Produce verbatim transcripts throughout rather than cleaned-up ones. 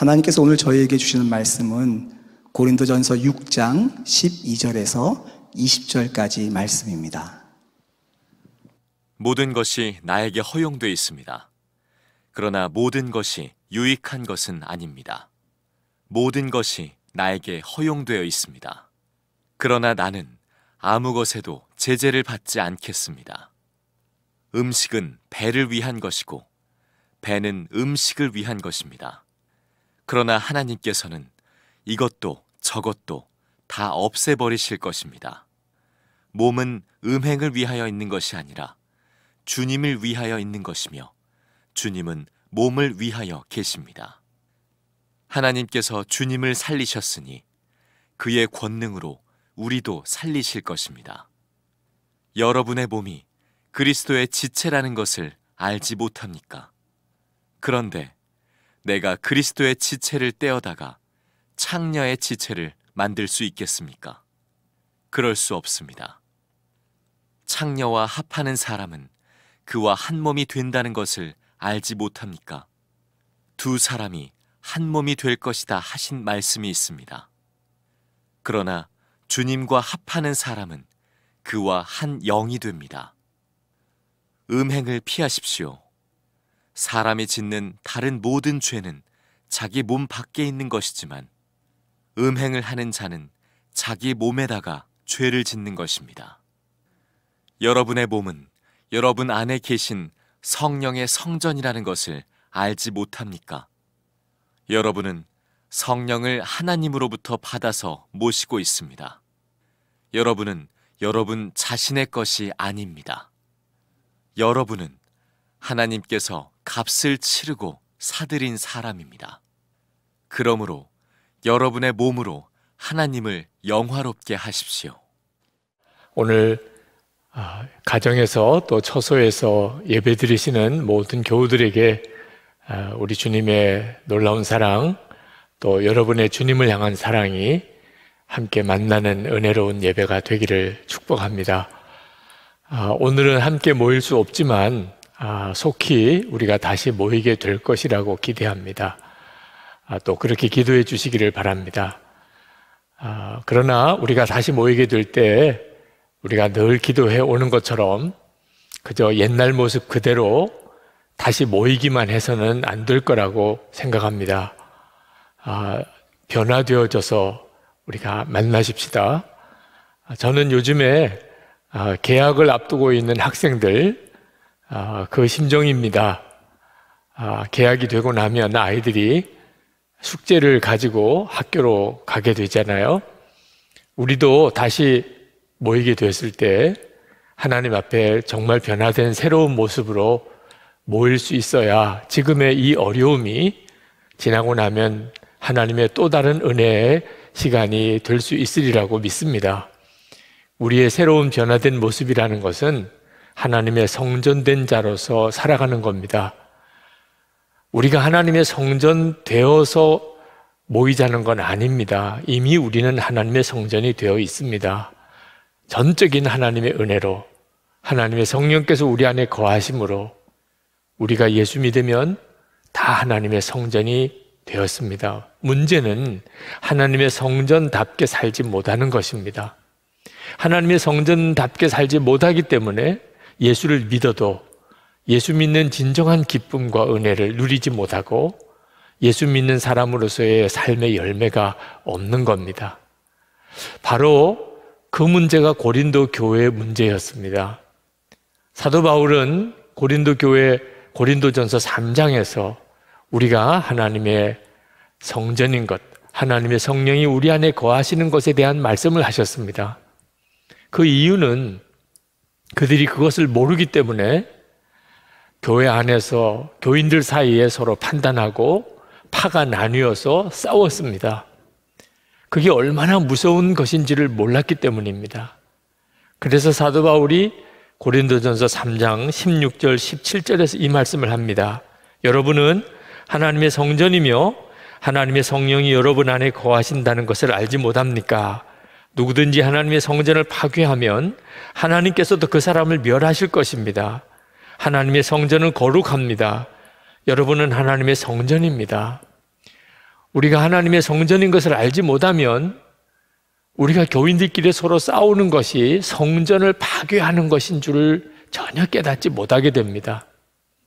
하나님께서 오늘 저희에게 주시는 말씀은 고린도전서 육 장 십이 절에서 이십 절까지 말씀입니다. 모든 것이 나에게 허용돼 있습니다. 그러나 모든 것이 유익한 것은 아닙니다. 모든 것이 나에게 허용되어 있습니다. 그러나 나는 아무 것에도 제재를 받지 않겠습니다. 음식은 배를 위한 것이고 배는 음식을 위한 것입니다. 그러나 하나님께서는 이것도 저것도 다 없애버리실 것입니다. 몸은 음행을 위하여 있는 것이 아니라 주님을 위하여 있는 것이며 주님은 몸을 위하여 계십니다. 하나님께서 주님을 살리셨으니 그의 권능으로 우리도 살리실 것입니다. 여러분의 몸이 그리스도의 지체라는 것을 알지 못합니까? 그런데 내가 그리스도의 지체를 떼어다가 창녀의 지체를 만들 수 있겠습니까? 그럴 수 없습니다. 창녀와 합하는 사람은 그와 한 몸이 된다는 것을 알지 못합니까? 두 사람이 한 몸이 될 것이다 하신 말씀이 있습니다. 그러나 주님과 합하는 사람은 그와 한 영이 됩니다. 음행을 피하십시오. 사람이 짓는 다른 모든 죄는 자기 몸 밖에 있는 것이지만 음행을 하는 자는 자기 몸에다가 죄를 짓는 것입니다. 여러분의 몸은 여러분 안에 계신 성령의 성전이라는 것을 알지 못합니까? 여러분은 성령을 하나님으로부터 받아서 모시고 있습니다. 여러분은 여러분 자신의 것이 아닙니다. 여러분은 하나님께서 값을 치르고 사들인 사람입니다. 그러므로 여러분의 몸으로 하나님을 영화롭게 하십시오. 오늘 가정에서 또 처소에서 예배드리시는 모든 교우들에게 우리 주님의 놀라운 사랑, 또 여러분의 주님을 향한 사랑이 함께 만나는 은혜로운 예배가 되기를 축복합니다. 오늘은 함께 모일 수 없지만 속히 우리가 다시 모이게 될 것이라고 기대합니다. 또 그렇게 기도해 주시기를 바랍니다. 그러나 우리가 다시 모이게 될 때 우리가 늘 기도해 오는 것처럼 그저 옛날 모습 그대로 다시 모이기만 해서는 안 될 거라고 생각합니다. 아, 변화되어져서 우리가 만나십시다. 저는 요즘에 아, 개학을 앞두고 있는 학생들 아, 그 심정입니다. 아, 개학이 되고 나면 아이들이 숙제를 가지고 학교로 가게 되잖아요. 우리도 다시 모이게 됐을 때 하나님 앞에 정말 변화된 새로운 모습으로 모일 수 있어야 지금의 이 어려움이 지나고 나면 하나님의 또 다른 은혜의 시간이 될 수 있으리라고 믿습니다. 우리의 새로운 변화된 모습이라는 것은 하나님의 성전된 자로서 살아가는 겁니다. 우리가 하나님의 성전 되어서 모이자는 건 아닙니다. 이미 우리는 하나님의 성전이 되어 있습니다. 전적인 하나님의 은혜로, 하나님의 성령께서 우리 안에 거하심으로 우리가 예수 믿으면 다 하나님의 성전이 되었습니다. 문제는 하나님의 성전답게 살지 못하는 것입니다. 하나님의 성전답게 살지 못하기 때문에 예수를 믿어도 예수 믿는 진정한 기쁨과 은혜를 누리지 못하고 예수 믿는 사람으로서의 삶의 열매가 없는 겁니다. 바로 그 문제가 고린도 교회의 문제였습니다. 사도 바울은 고린도 교회 고린도전서 삼 장에서 우리가 하나님의 성전인 것, 하나님의 성령이 우리 안에 거하시는 것에 대한 말씀을 하셨습니다. 그 이유는 그들이 그것을 모르기 때문에 교회 안에서 교인들 사이에 서로 판단하고 파가 나뉘어서 싸웠습니다. 그게 얼마나 무서운 것인지를 몰랐기 때문입니다. 그래서 사도 바울이 고린도전서 삼 장 십육 절 십칠 절에서 이 말씀을 합니다. 여러분은 하나님의 성전이며 하나님의 성령이 여러분 안에 거하신다는 것을 알지 못합니까? 누구든지 하나님의 성전을 파괴하면 하나님께서도 그 사람을 멸하실 것입니다. 하나님의 성전은 거룩합니다. 여러분은 하나님의 성전입니다. 우리가 하나님의 성전인 것을 알지 못하면 우리가 교인들끼리 서로 싸우는 것이 성전을 파괴하는 것인 줄을 전혀 깨닫지 못하게 됩니다.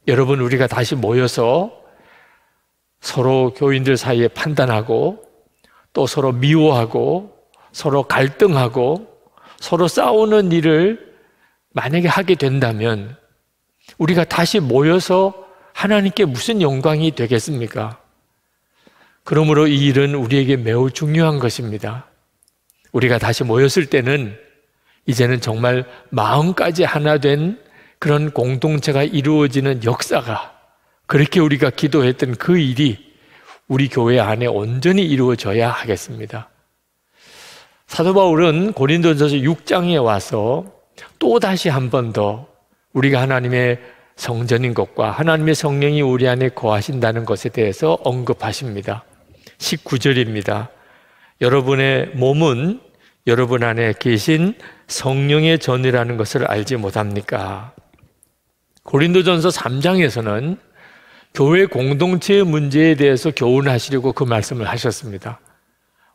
여러분, 우리가 다시 모여서 서로 교인들 사이에 판단하고 또 서로 미워하고 서로 갈등하고 서로 싸우는 일을 만약에 하게 된다면 우리가 다시 모여서 하나님께 무슨 영광이 되겠습니까? 그러므로 이 일은 우리에게 매우 중요한 것입니다. 우리가 다시 모였을 때는 이제는 정말 마음까지 하나 된 그런 공동체가 이루어지는 역사가, 그렇게 우리가 기도했던 그 일이 우리 교회 안에 온전히 이루어져야 하겠습니다. 사도 바울은 고린도전서 육 장에 와서 또 다시 한 번 더 우리가 하나님의 성전인 것과 하나님의 성령이 우리 안에 거하신다는 것에 대해서 언급하십니다. 십구 절입니다. 여러분의 몸은 여러분 안에 계신 성령의 전이라는 것을 알지 못합니까? 고린도전서 삼 장에서는 교회 공동체의 문제에 대해서 교훈하시려고 그 말씀을 하셨습니다.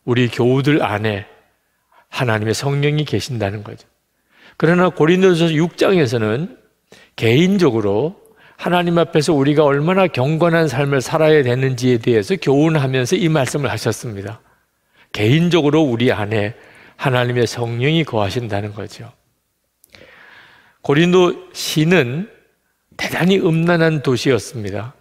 우리 교우들 안에 하나님의 성령이 계신다는 거죠. 그러나 고린도전서 육 장에서는 개인적으로 하나님 앞에서 우리가 얼마나 경건한 삶을 살아야 되는지에 대해서 교훈하면서 이 말씀을 하셨습니다. 개인적으로 우리 안에 하나님의 성령이 거하신다는 거죠. 고린도 시는 대단히 음란한 도시였습니다.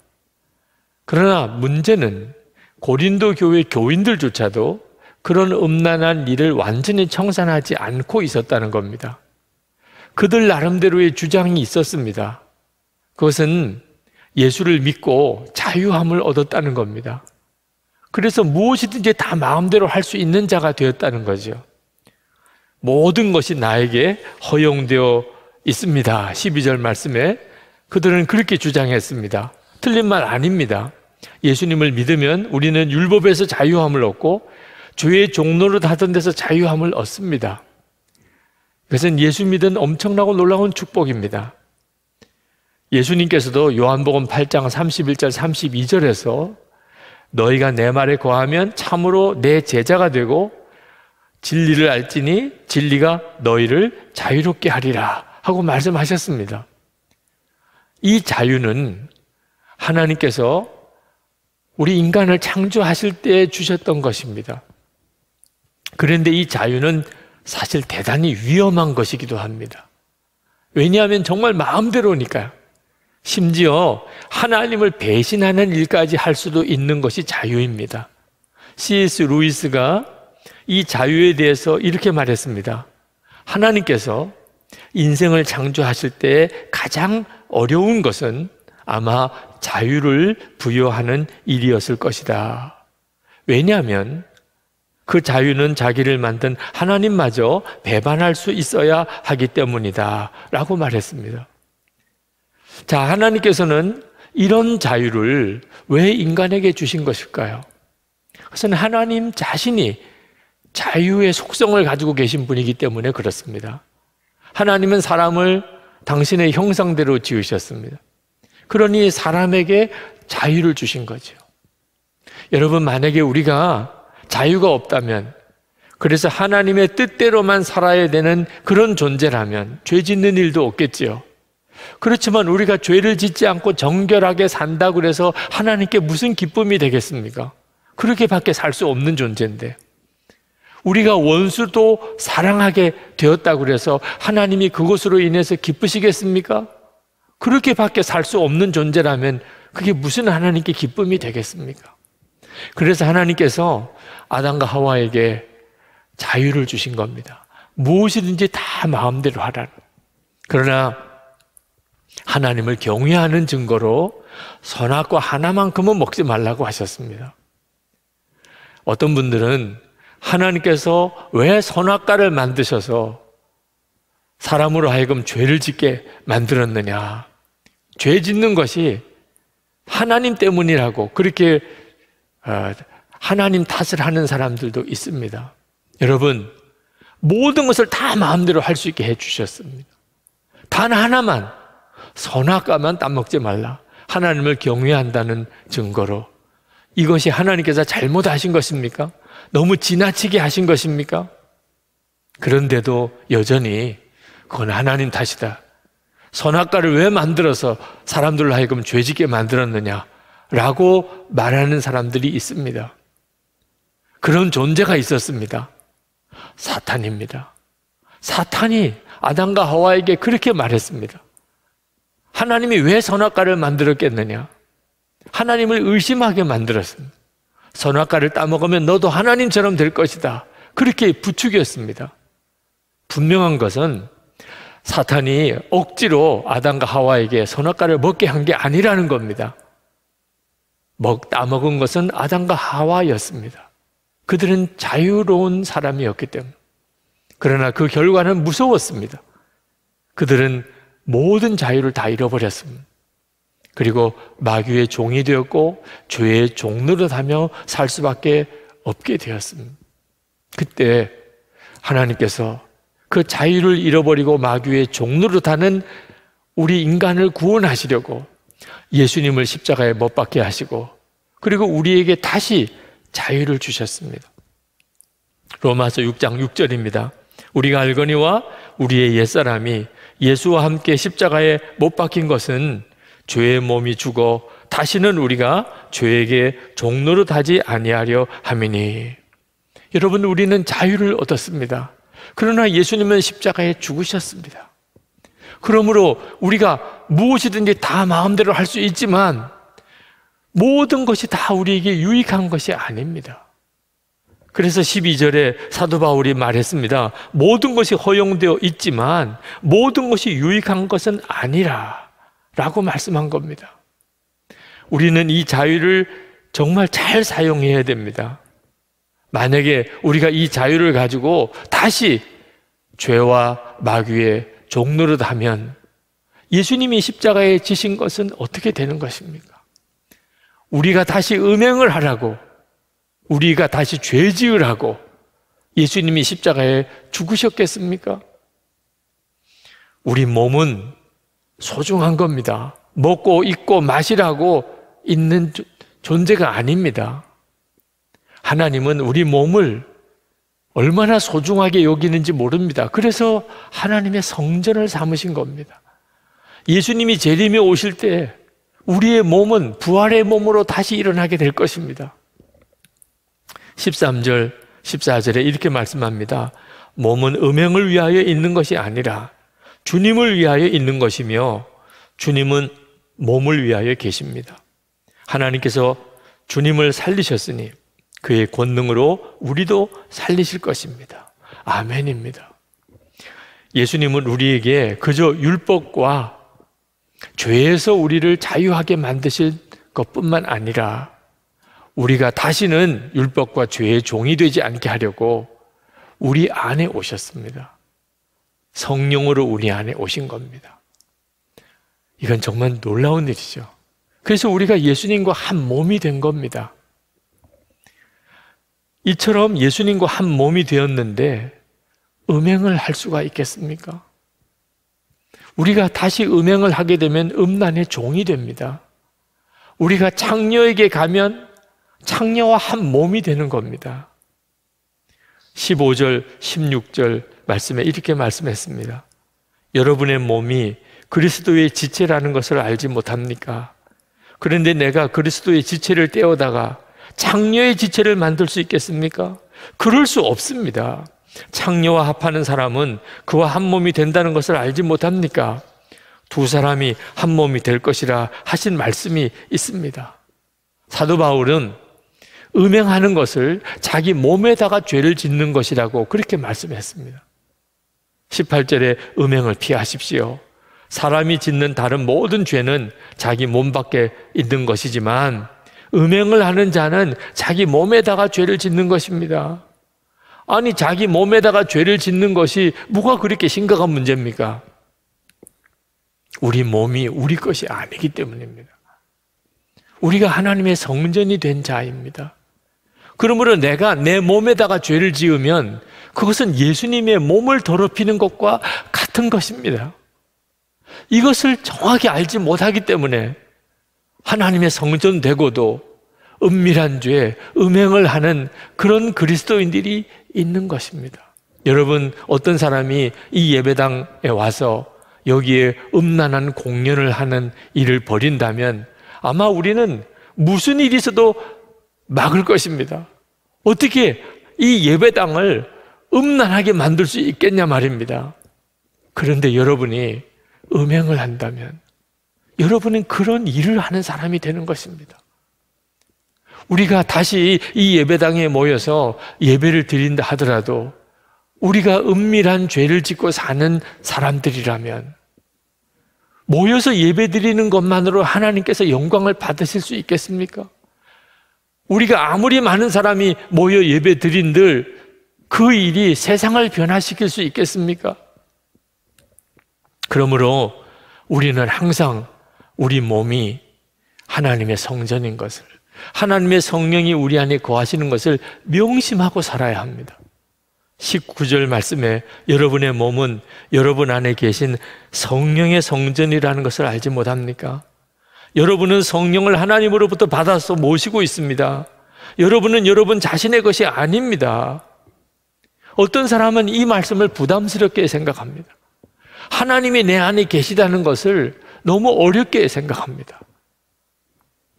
그러나 문제는 고린도 교회 교인들조차도 그런 음란한 일을 완전히 청산하지 않고 있었다는 겁니다. 그들 나름대로의 주장이 있었습니다. 그것은 예수를 믿고 자유함을 얻었다는 겁니다. 그래서 무엇이든지 다 마음대로 할 수 있는 자가 되었다는 거죠. 모든 것이 나에게 허용되어 있습니다. 십이 절 말씀에 그들은 그렇게 주장했습니다. 틀린 말 아닙니다. 예수님을 믿으면 우리는 율법에서 자유함을 얻고 죄의 종로를 하던 데서 자유함을 얻습니다. 그것은 예수 믿은 엄청나고 놀라운 축복입니다. 예수님께서도 요한복음 팔 장 삼십일 절 삼십이 절에서 너희가 내 말에 거하면 참으로 내 제자가 되고 진리를 알지니 진리가 너희를 자유롭게 하리라 하고 말씀하셨습니다. 이 자유는 하나님께서 우리 인간을 창조하실 때 주셨던 것입니다. 그런데 이 자유는 사실 대단히 위험한 것이기도 합니다. 왜냐하면 정말 마음대로니까요. 심지어 하나님을 배신하는 일까지 할 수도 있는 것이 자유입니다. 씨 에스 루이스가 이 자유에 대해서 이렇게 말했습니다. 하나님께서 인생을 창조하실 때 가장 어려운 것은 아마 자유를 부여하는 일이었을 것이다. 왜냐하면 그 자유는 자기를 만든 하나님마저 배반할 수 있어야 하기 때문이다 라고 말했습니다. 자, 하나님께서는 이런 자유를 왜 인간에게 주신 것일까요? 그것은 하나님 자신이 자유의 속성을 가지고 계신 분이기 때문에 그렇습니다. 하나님은 사람을 당신의 형상대로 지으셨습니다. 그러니 사람에게 자유를 주신 거죠. 여러분, 만약에 우리가 자유가 없다면, 그래서 하나님의 뜻대로만 살아야 되는 그런 존재라면 죄 짓는 일도 없겠지요. 그렇지만 우리가 죄를 짓지 않고 정결하게 산다고 해서 하나님께 무슨 기쁨이 되겠습니까? 그렇게밖에 살 수 없는 존재인데, 우리가 원수도 사랑하게 되었다고 해서 하나님이 그것으로 인해서 기쁘시겠습니까? 그렇게밖에 살 수 없는 존재라면 그게 무슨 하나님께 기쁨이 되겠습니까? 그래서 하나님께서 아담과 하와에게 자유를 주신 겁니다. 무엇이든지 다 마음대로 하라는. 그러나 하나님을 경외하는 증거로 선악과 하나만큼은 먹지 말라고 하셨습니다. 어떤 분들은 하나님께서 왜 선악과를 만드셔서 사람으로 하여금 죄를 짓게 만들었느냐, 죄 짓는 것이 하나님 때문이라고 그렇게 하나님 탓을 하는 사람들도 있습니다. 여러분, 모든 것을 다 마음대로 할 수 있게 해주셨습니다. 단 하나만, 선악과만 따먹지 말라. 하나님을 경외한다는 증거로 이것이 하나님께서 잘못하신 것입니까? 너무 지나치게 하신 것입니까? 그런데도 여전히 그건 하나님 탓이다, 선악과를 왜 만들어서 사람들로 하여금 죄짓게 만들었느냐라고 말하는 사람들이 있습니다. 그런 존재가 있었습니다. 사탄입니다. 사탄이 아담과 하와에게 그렇게 말했습니다. 하나님이 왜 선악과를 만들었겠느냐? 하나님을 의심하게 만들었습니다. 선악과를 따먹으면 너도 하나님처럼 될 것이다. 그렇게 부추겼습니다. 분명한 것은 사탄이 억지로 아담과 하와에게 선악과를 먹게 한 게 아니라는 겁니다. 먹, 따먹은 것은 아담과 하와였습니다. 그들은 자유로운 사람이었기 때문에. 그러나 그 결과는 무서웠습니다. 그들은 모든 자유를 다 잃어버렸습니다. 그리고 마귀의 종이 되었고 죄의 종노릇하며 살 수밖에 없게 되었습니다. 그때 하나님께서 그 자유를 잃어버리고 마귀의 종노릇하는 우리 인간을 구원하시려고 예수님을 십자가에 못 박게 하시고, 그리고 우리에게 다시 자유를 주셨습니다. 로마서 육 장 육 절입니다. 우리가 알거니와 우리의 옛사람이 예수와 함께 십자가에 못 박힌 것은 죄의 몸이 죽어 다시는 우리가 죄에게 종노릇하지 아니하려 함이니. 여러분, 우리는 자유를 얻었습니다. 그러나 예수님은 십자가에 죽으셨습니다. 그러므로 우리가 무엇이든지 다 마음대로 할 수 있지만 모든 것이 다 우리에게 유익한 것이 아닙니다. 그래서 십이 절에 사도 바울이 말했습니다. 모든 것이 허용되어 있지만 모든 것이 유익한 것은 아니라 라고 말씀한 겁니다. 우리는 이 자유를 정말 잘 사용해야 됩니다. 만약에 우리가 이 자유를 가지고 다시 죄와 마귀의 종노릇하면 예수님이 십자가에 지신 것은 어떻게 되는 것입니까? 우리가 다시 음행을 하라고, 우리가 다시 죄 지으라고 예수님이 십자가에 죽으셨겠습니까? 우리 몸은 소중한 겁니다. 먹고 입고 마시라고 있는 존재가 아닙니다. 하나님은 우리 몸을 얼마나 소중하게 여기는지 모릅니다. 그래서 하나님의 성전을 삼으신 겁니다. 예수님이 재림에 오실 때 우리의 몸은 부활의 몸으로 다시 일어나게 될 것입니다. 십삼 절, 십사 절에 이렇게 말씀합니다. 몸은 음행을 위하여 있는 것이 아니라 주님을 위하여 있는 것이며 주님은 몸을 위하여 계십니다. 하나님께서 주님을 살리셨으니 그의 권능으로 우리도 살리실 것입니다. 아멘입니다. 예수님은 우리에게 그저 율법과 죄에서 우리를 자유하게 만드실 것뿐만 아니라 우리가 다시는 율법과 죄의 종이 되지 않게 하려고 우리 안에 오셨습니다. 성령으로 우리 안에 오신 겁니다. 이건 정말 놀라운 일이죠. 그래서 우리가 예수님과 한 몸이 된 겁니다. 이처럼 예수님과 한 몸이 되었는데 음행을 할 수가 있겠습니까? 우리가 다시 음행을 하게 되면 음란의 종이 됩니다. 우리가 창녀에게 가면 창녀와 한 몸이 되는 겁니다. 십오 절, 십육 절 말씀에 이렇게 말씀했습니다. 여러분의 몸이 그리스도의 지체라는 것을 알지 못합니까? 그런데 내가 그리스도의 지체를 떼어다가 창녀의 지체를 만들 수 있겠습니까? 그럴 수 없습니다. 창녀와 합하는 사람은 그와 한 몸이 된다는 것을 알지 못합니까? 두 사람이 한 몸이 될 것이라 하신 말씀이 있습니다. 사도 바울은 음행하는 것을 자기 몸에다가 죄를 짓는 것이라고 그렇게 말씀했습니다. 십팔 절에 음행을 피하십시오. 사람이 짓는 다른 모든 죄는 자기 몸 밖에 있는 것이지만 음행을 하는 자는 자기 몸에다가 죄를 짓는 것입니다. 아니, 자기 몸에다가 죄를 짓는 것이 뭐가 그렇게 심각한 문제입니까? 우리 몸이 우리 것이 아니기 때문입니다. 우리가 하나님의 성전이 된 자입니다. 그러므로 내가 내 몸에다가 죄를 지으면 그것은 예수님의 몸을 더럽히는 것과 같은 것입니다. 이것을 정확히 알지 못하기 때문에 하나님의 성전 되고도 은밀한 죄, 음행을 하는 그런 그리스도인들이 있는 것입니다. 여러분, 어떤 사람이 이 예배당에 와서 여기에 음란한 공연을 하는 일을 벌인다면 아마 우리는 무슨 일이 있어도 막을 것입니다. 어떻게 이 예배당을 음란하게 만들 수 있겠냐 말입니다. 그런데 여러분이 음행을 한다면 여러분은 그런 일을 하는 사람이 되는 것입니다. 우리가 다시 이 예배당에 모여서 예배를 드린다 하더라도 우리가 은밀한 죄를 짓고 사는 사람들이라면 모여서 예배 드리는 것만으로 하나님께서 영광을 받으실 수 있겠습니까? 우리가 아무리 많은 사람이 모여 예배 드린들 그 일이 세상을 변화시킬 수 있겠습니까? 그러므로 우리는 항상 우리 몸이 하나님의 성전인 것을, 하나님의 성령이 우리 안에 거하시는 것을 명심하고 살아야 합니다. 십구 절 말씀에 여러분의 몸은 여러분 안에 계신 성령의 성전이라는 것을 알지 못합니까? 여러분은 성령을 하나님으로부터 받아서 모시고 있습니다. 여러분은 여러분 자신의 것이 아닙니다. 어떤 사람은 이 말씀을 부담스럽게 생각합니다. 하나님이 내 안에 계시다는 것을 너무 어렵게 생각합니다.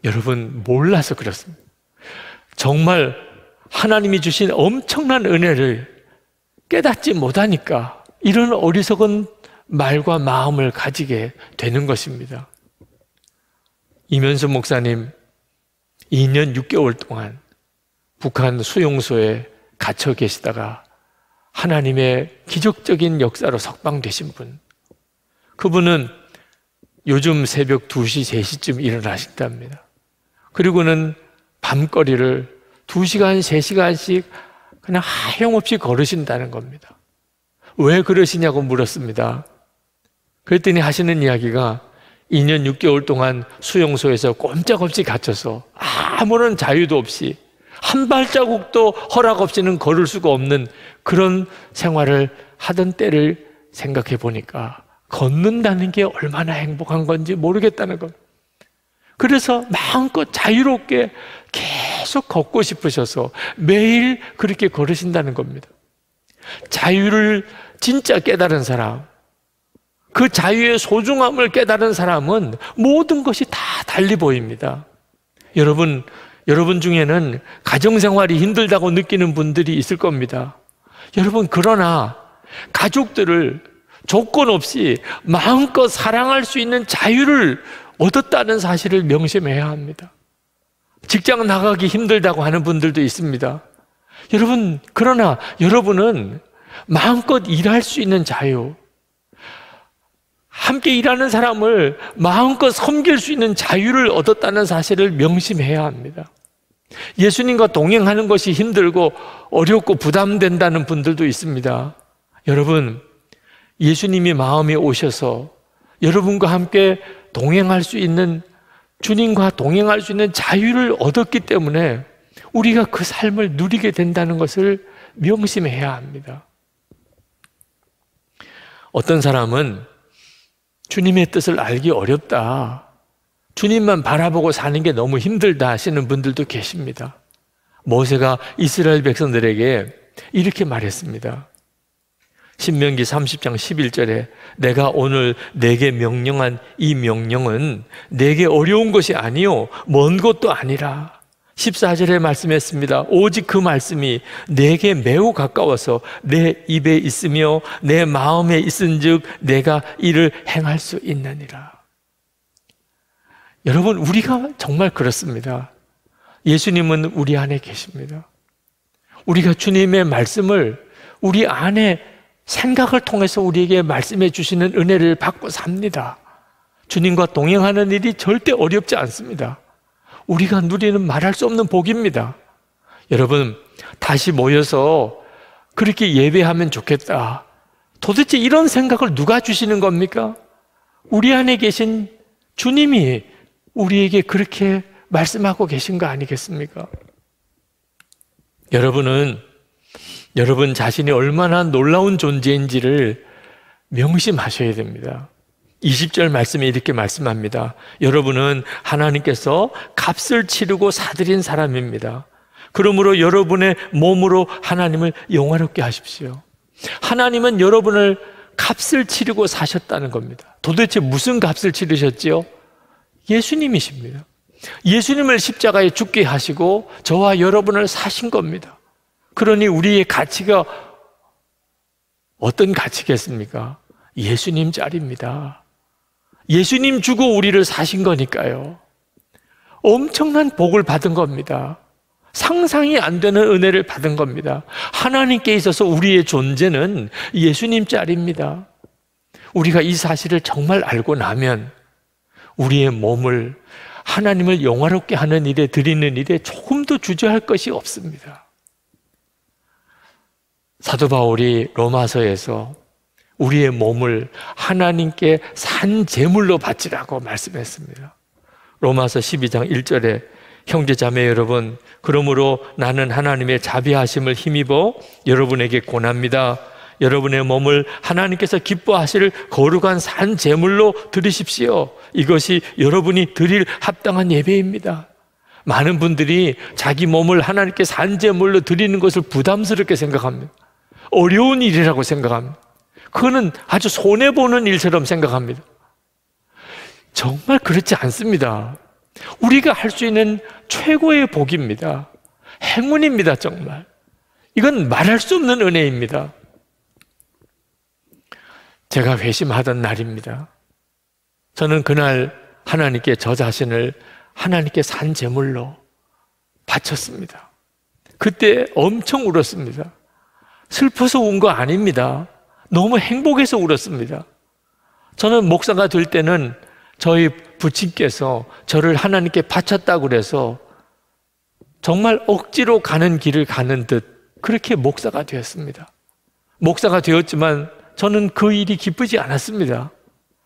여러분, 몰라서 그렇습니다. 정말 하나님이 주신 엄청난 은혜를 깨닫지 못하니까 이런 어리석은 말과 마음을 가지게 되는 것입니다. 이면수 목사님, 이 년 육 개월 동안 북한 수용소에 갇혀 계시다가 하나님의 기적적인 역사로 석방되신 분, 그분은 요즘 새벽 두 시, 세 시쯤 일어나신답니다. 그리고는 밤거리를 두 시간, 세 시간씩 그냥 하염없이 걸으신다는 겁니다. 왜 그러시냐고 물었습니다. 그랬더니 하시는 이야기가 이 년 육 개월 동안 수용소에서 꼼짝없이 갇혀서 아무런 자유도 없이 한 발자국도 허락 없이는 걸을 수가 없는 그런 생활을 하던 때를 생각해 보니까 걷는다는 게 얼마나 행복한 건지 모르겠다는 것. 그래서 마음껏 자유롭게 계속 걷고 싶으셔서 매일 그렇게 걸으신다는 겁니다. 자유를 진짜 깨달은 사람, 그 자유의 소중함을 깨달은 사람은 모든 것이 다 달리 보입니다. 여러분, 여러분 중에는 가정생활이 힘들다고 느끼는 분들이 있을 겁니다. 여러분, 그러나 가족들을 조건 없이 마음껏 사랑할 수 있는 자유를 얻었다는 사실을 명심해야 합니다. 직장 나가기 힘들다고 하는 분들도 있습니다. 여러분, 그러나 여러분은 마음껏 일할 수 있는 자유, 함께 일하는 사람을 마음껏 섬길 수 있는 자유를 얻었다는 사실을 명심해야 합니다. 예수님과 동행하는 것이 힘들고 어렵고 부담된다는 분들도 있습니다. 여러분, 예수님이 마음에 오셔서 여러분과 함께 동행할 수 있는, 주님과 동행할 수 있는 자유를 얻었기 때문에 우리가 그 삶을 누리게 된다는 것을 명심해야 합니다. 어떤 사람은 주님의 뜻을 알기 어렵다, 주님만 바라보고 사는 게 너무 힘들다 하시는 분들도 계십니다. 모세가 이스라엘 백성들에게 이렇게 말했습니다. 신명기 삼십 장 십일 절에 내가 오늘 내게 명령한 이 명령은 내게 어려운 것이 아니요 먼 것도 아니라. 십사 절에 말씀했습니다. 오직 그 말씀이 내게 매우 가까워서 내 입에 있으며 내 마음에 있은 즉 내가 이를 행할 수 있느니라. 여러분, 우리가 정말 그렇습니다. 예수님은 우리 안에 계십니다. 우리가 주님의 말씀을 우리 안에 생각을 통해서 우리에게 말씀해 주시는 은혜를 받고 삽니다. 주님과 동행하는 일이 절대 어렵지 않습니다. 우리가 누리는 말할 수 없는 복입니다. 여러분, 다시 모여서 그렇게 예배하면 좋겠다, 도대체 이런 생각을 누가 주시는 겁니까? 우리 안에 계신 주님이 우리에게 그렇게 말씀하고 계신 거 아니겠습니까? 여러분은 여러분 자신이 얼마나 놀라운 존재인지를 명심하셔야 됩니다. 이십 절 말씀에 이렇게 말씀합니다. 여러분은 하나님께서 값을 치르고 사들인 사람입니다. 그러므로 여러분의 몸으로 하나님을 영화롭게 하십시오. 하나님은 여러분을 값을 치르고 사셨다는 겁니다. 도대체 무슨 값을 치르셨지요? 예수님이십니다. 예수님을 십자가에 죽게 하시고 저와 여러분을 사신 겁니다. 그러니 우리의 가치가 어떤 가치겠습니까? 예수님 자리입니다. 예수님 주고 우리를 사신 거니까요. 엄청난 복을 받은 겁니다. 상상이 안 되는 은혜를 받은 겁니다. 하나님께 있어서 우리의 존재는 예수님 자리입니다. 우리가 이 사실을 정말 알고 나면 우리의 몸을 하나님을 영화롭게 하는 일에 드리는 일에 조금도 주저할 것이 없습니다. 사도 바울이 로마서에서 우리의 몸을 하나님께 산 제물로 바치라고 말씀했습니다. 로마서 십이 장 일 절에 형제 자매 여러분, 그러므로 나는 하나님의 자비하심을 힘입어 여러분에게 권합니다. 여러분의 몸을 하나님께서 기뻐하실 거룩한 산 제물로 드리십시오. 이것이 여러분이 드릴 합당한 예배입니다. 많은 분들이 자기 몸을 하나님께 산 제물로 드리는 것을 부담스럽게 생각합니다. 어려운 일이라고 생각합니다. 그거는 아주 손해보는 일처럼 생각합니다. 정말 그렇지 않습니다. 우리가 할 수 있는 최고의 복입니다. 행운입니다. 정말 이건 말할 수 없는 은혜입니다. 제가 회심하던 날입니다. 저는 그날 하나님께 저 자신을 하나님께 산 제물로 바쳤습니다. 그때 엄청 울었습니다. 슬퍼서 운 거 아닙니다. 너무 행복해서 울었습니다. 저는 목사가 될 때는 저희 부친께서 저를 하나님께 바쳤다고 그래서 정말 억지로 가는 길을 가는 듯 그렇게 목사가 되었습니다. 목사가 되었지만 저는 그 일이 기쁘지 않았습니다.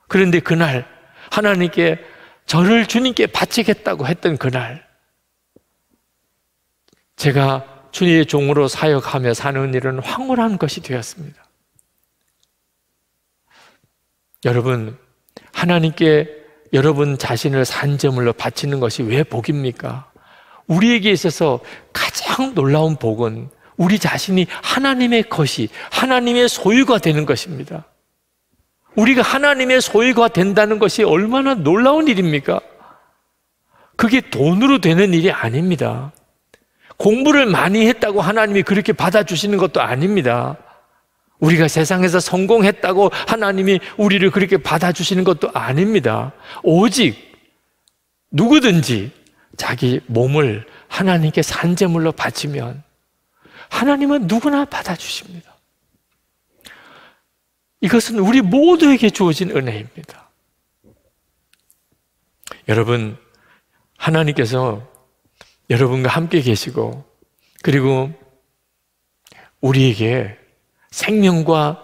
그런데 그날 하나님께 저를 주님께 바치겠다고 했던 그날, 제가 주님의 종으로 사역하며 사는 일은 황홀한 것이 되었습니다. 여러분, 하나님께 여러분 자신을 산 제물로 바치는 것이 왜 복입니까? 우리에게 있어서 가장 놀라운 복은 우리 자신이 하나님의 것이, 하나님의 소유가 되는 것입니다. 우리가 하나님의 소유가 된다는 것이 얼마나 놀라운 일입니까? 그게 돈으로 되는 일이 아닙니다. 공부를 많이 했다고 하나님이 그렇게 받아주시는 것도 아닙니다. 우리가 세상에서 성공했다고 하나님이 우리를 그렇게 받아주시는 것도 아닙니다. 오직 누구든지 자기 몸을 하나님께 산 제물로 바치면 하나님은 누구나 받아주십니다. 이것은 우리 모두에게 주어진 은혜입니다. 여러분, 하나님께서 여러분과 함께 계시고 그리고 우리에게 생명과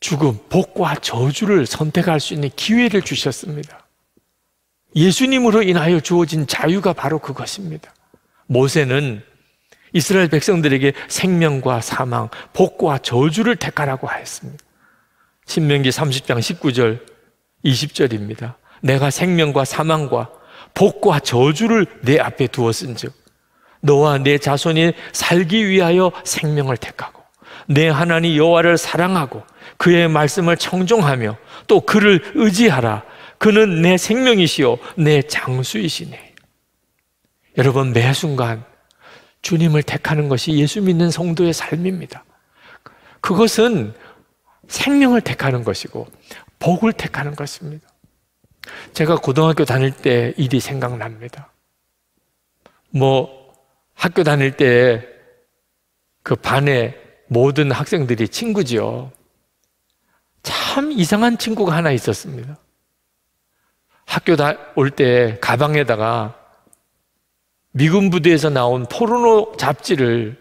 죽음, 복과 저주를 선택할 수 있는 기회를 주셨습니다. 예수님으로 인하여 주어진 자유가 바로 그것입니다. 모세는 이스라엘 백성들에게 생명과 사망, 복과 저주를 택하라고 하였습니다. 신명기 삼십 장 십구 절 이십 절입니다. 내가 생명과 사망과 복과 저주를 내 앞에 두었은즉 너와 내 자손이 살기 위하여 생명을 택하고 내 하나님 여호와를 사랑하고 그의 말씀을 청종하며 또 그를 의지하라. 그는 내 생명이시요 내 장수이시네. 여러분, 매 순간 주님을 택하는 것이 예수 믿는 성도의 삶입니다. 그것은 생명을 택하는 것이고 복을 택하는 것입니다. 제가 고등학교 다닐 때 일이 생각납니다. 뭐 학교 다닐 때 그 반에 모든 학생들이 친구지요. 참 이상한 친구가 하나 있었습니다. 학교 다 올 때 가방에다가 미군 부대에서 나온 포르노 잡지를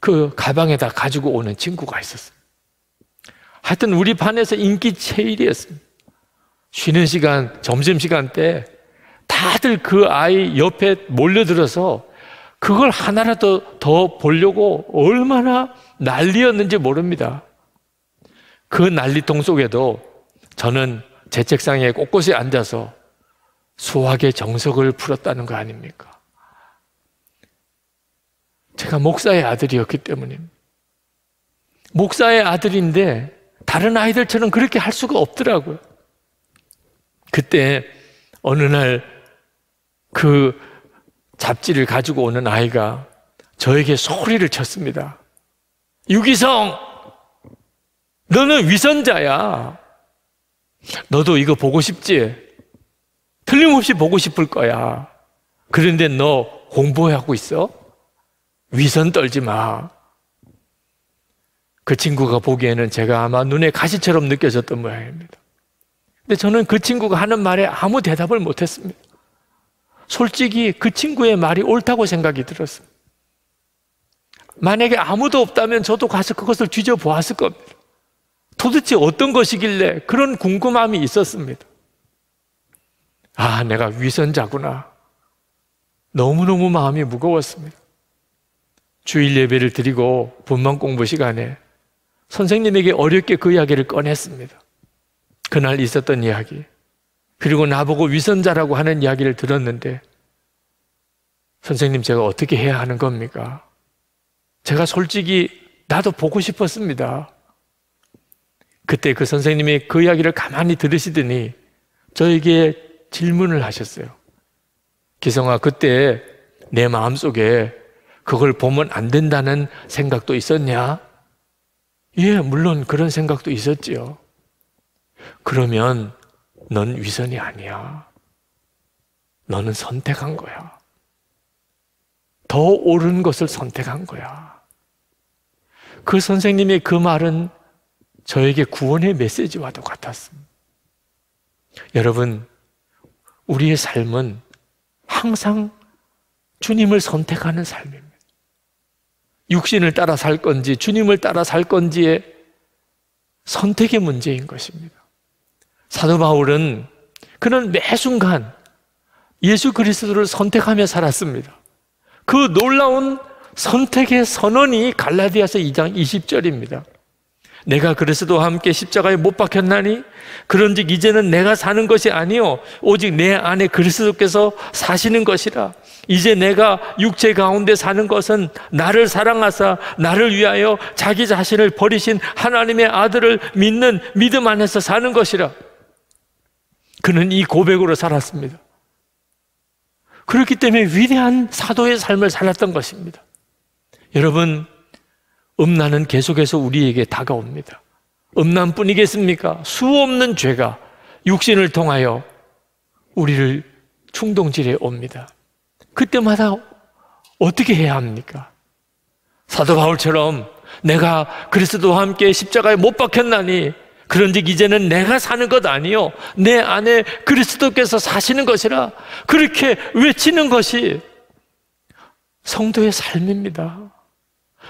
그 가방에다 가지고 오는 친구가 있었어요. 하여튼 우리 반에서 인기 제일이었습니다. 쉬는 시간, 점심시간 때 다들 그 아이 옆에 몰려들어서 그걸 하나라도 더 보려고 얼마나 난리였는지 모릅니다. 그 난리통 속에도 저는 제 책상에 꼿꼿이 앉아서 수학의 정석을 풀었다는 거 아닙니까? 제가 목사의 아들이었기 때문입니다. 목사의 아들인데 다른 아이들처럼 그렇게 할 수가 없더라고요. 그때 어느 날 그 잡지를 가지고 오는 아이가 저에게 소리를 쳤습니다. 유기성! 너는 위선자야. 너도 이거 보고 싶지? 틀림없이 보고 싶을 거야. 그런데 너 공부하고 있어? 위선 떨지 마. 그 친구가 보기에는 제가 아마 눈에 가시처럼 느껴졌던 모양입니다. 근데 저는 그 친구가 하는 말에 아무 대답을 못했습니다. 솔직히 그 친구의 말이 옳다고 생각이 들었습니다. 만약에 아무도 없다면 저도 가서 그것을 뒤져보았을 겁니다. 도대체 어떤 것이길래 그런 궁금함이 있었습니다. 아, 내가 위선자구나. 너무너무 마음이 무거웠습니다. 주일 예배를 드리고 본문 공부 시간에 선생님에게 어렵게 그 이야기를 꺼냈습니다. 그날 있었던 이야기, 그리고 나보고 위선자라고 하는 이야기를 들었는데, 선생님, 제가 어떻게 해야 하는 겁니까? 제가 솔직히 나도 보고 싶었습니다. 그때 그 선생님이 그 이야기를 가만히 들으시더니 저에게 질문을 하셨어요. 기성아, 그때 내 마음속에 그걸 보면 안 된다는 생각도 있었냐? 예, 물론 그런 생각도 있었지요. 그러면 넌 위선이 아니야. 너는 선택한 거야. 더 옳은 것을 선택한 거야. 그 선생님의 그 말은 저에게 구원의 메시지와도 같았습니다. 여러분, 우리의 삶은 항상 주님을 선택하는 삶입니다. 육신을 따라 살 건지 주님을 따라 살 건지의 선택의 문제인 것입니다. 사도 바울은 그는 매 순간 예수 그리스도를 선택하며 살았습니다. 그 놀라운 선택의 선언이 갈라디아서 이 장 이십 절입니다. 내가 그리스도와 함께 십자가에 못 박혔나니 그런즉 이제는 내가 사는 것이 아니요 오직 내 안에 그리스도께서 사시는 것이라. 이제 내가 육체 가운데 사는 것은 나를 사랑하사 나를 위하여 자기 자신을 버리신 하나님의 아들을 믿는 믿음 안에서 사는 것이라. 그는 이 고백으로 살았습니다. 그렇기 때문에 위대한 사도의 삶을 살았던 것입니다. 여러분, 음란은 계속해서 우리에게 다가옵니다. 음란뿐이겠습니까? 수없는 죄가 육신을 통하여 우리를 충동질에 옵니다. 그때마다 어떻게 해야 합니까? 사도 바울처럼 내가 그리스도와 함께 십자가에 못 박혔나니 그런즉 이제는 내가 사는 것 아니요 내 안에 그리스도께서 사시는 것이라. 그렇게 외치는 것이 성도의 삶입니다.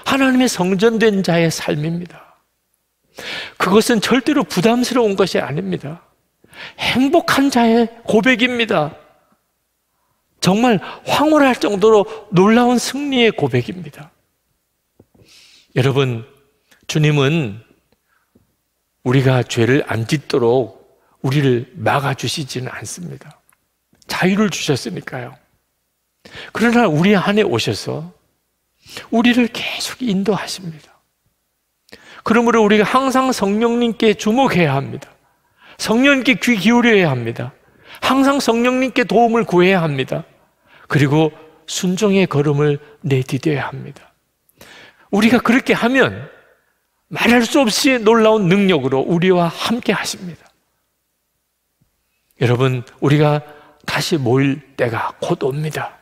하나님의 성전된 자의 삶입니다. 그것은 절대로 부담스러운 것이 아닙니다. 행복한 자의 고백입니다. 정말 황홀할 정도로 놀라운 승리의 고백입니다. 여러분, 주님은 우리가 죄를 안 짓도록 우리를 막아주시지는 않습니다. 자유를 주셨으니까요. 그러나 우리 안에 오셔서 우리를 계속 인도하십니다. 그러므로 우리가 항상 성령님께 주목해야 합니다. 성령님께 귀 기울여야 합니다. 항상 성령님께 도움을 구해야 합니다. 그리고 순종의 걸음을 내디뎌야 합니다. 우리가 그렇게 하면 말할 수 없이 놀라운 능력으로 우리와 함께 하십니다. 여러분, 우리가 다시 모일 때가 곧 옵니다.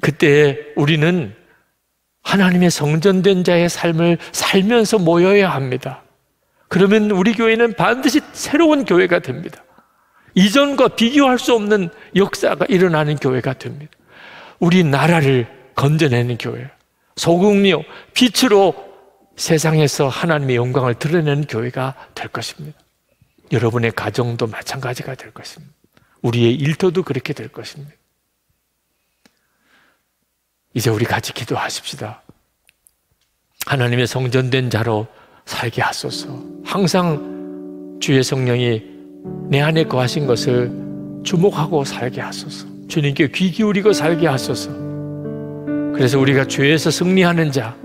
그때 우리는 하나님의 성전된 자의 삶을 살면서 모여야 합니다. 그러면 우리 교회는 반드시 새로운 교회가 됩니다. 이전과 비교할 수 없는 역사가 일어나는 교회가 됩니다. 우리 나라를 건져내는 교회, 소금이요 빛으로 세상에서 하나님의 영광을 드러내는 교회가 될 것입니다. 여러분의 가정도 마찬가지가 될 것입니다. 우리의 일터도 그렇게 될 것입니다. 이제 우리 같이 기도하십시다. 하나님의 성전된 자로 살게 하소서. 항상 주의 성령이 내 안에 거하신 것을 주목하고 살게 하소서. 주님께 귀 기울이고 살게 하소서. 그래서 우리가 죄에서 승리하는 자,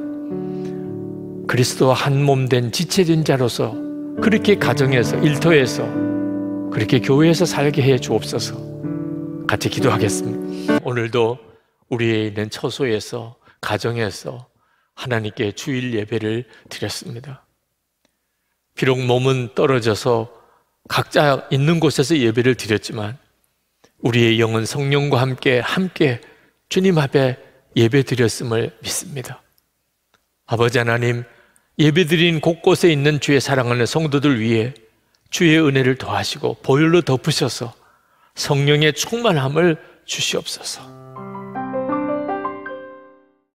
그리스도와 한 몸 된 지체된 자로서 그렇게 가정에서, 일터에서, 그렇게 교회에서 살게 해 주옵소서. 같이 기도하겠습니다. 오늘도 우리의 있는 처소에서, 가정에서 하나님께 주일 예배를 드렸습니다. 비록 몸은 떨어져서 각자 있는 곳에서 예배를 드렸지만 우리의 영은 성령과 함께 함께 주님 앞에 예배 드렸음을 믿습니다. 아버지 하나님, 예배 드린 곳곳에 있는 주의 사랑하는 성도들 위해 주의 은혜를 더하시고 보혈로 덮으셔서 성령의 충만함을 주시옵소서.